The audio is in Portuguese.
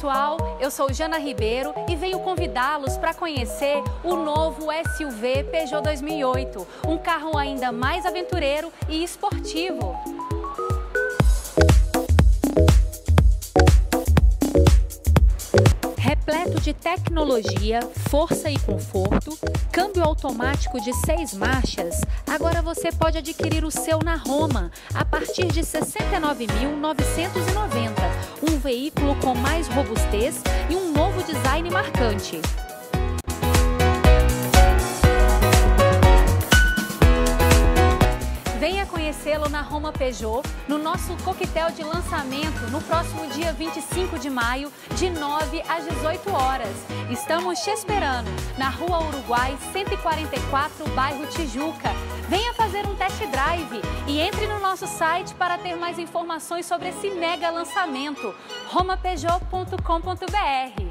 pessoal, eu sou Jana Ribeiro e venho convidá-los para conhecer o novo SUV Peugeot 2008, um carro ainda mais aventureiro e esportivo. Repleto de tecnologia, força e conforto, câmbio automático de 6 marchas, agora você pode adquirir o seu na Roma a partir de R$ 69.990, um veículo com mais robustez e um novo design marcante. Venha conhecê-lo na Roma Peugeot, no nosso coquetel de lançamento, no próximo dia 25 de maio, de 9 às 18 horas. Estamos te esperando, na Rua Uruguai, 144, bairro Tijuca. Venha fazer um test drive e entre no nosso site para ter mais informações sobre esse mega lançamento, romapeugeot.com.br.